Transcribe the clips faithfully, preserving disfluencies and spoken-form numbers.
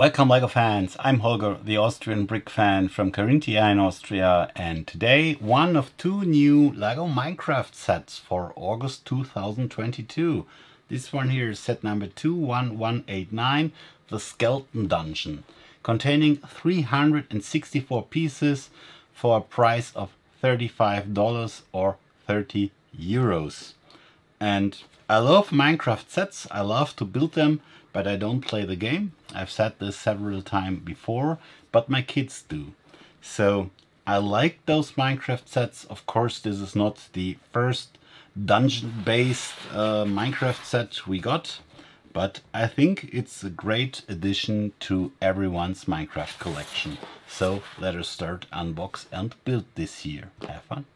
Welcome LEGO fans, I'm Holger, the Austrian brick fan from Carinthia in Austria, and today one of two new LEGO Minecraft sets for August two thousand twenty-two. This one here is set number two one one eight nine, the Skeleton Dungeon, containing three hundred sixty-four pieces for a price of thirty-five dollars or thirty euros. And I love Minecraft sets, I love to build them, but I don't play the game. I've said this several times before, but my kids do. So I like those Minecraft sets. Of course, this is not the first dungeon-based uh, Minecraft set we got, but I think it's a great addition to everyone's Minecraft collection. So let us start unbox and build this year. Have fun!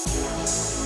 We'll be right back.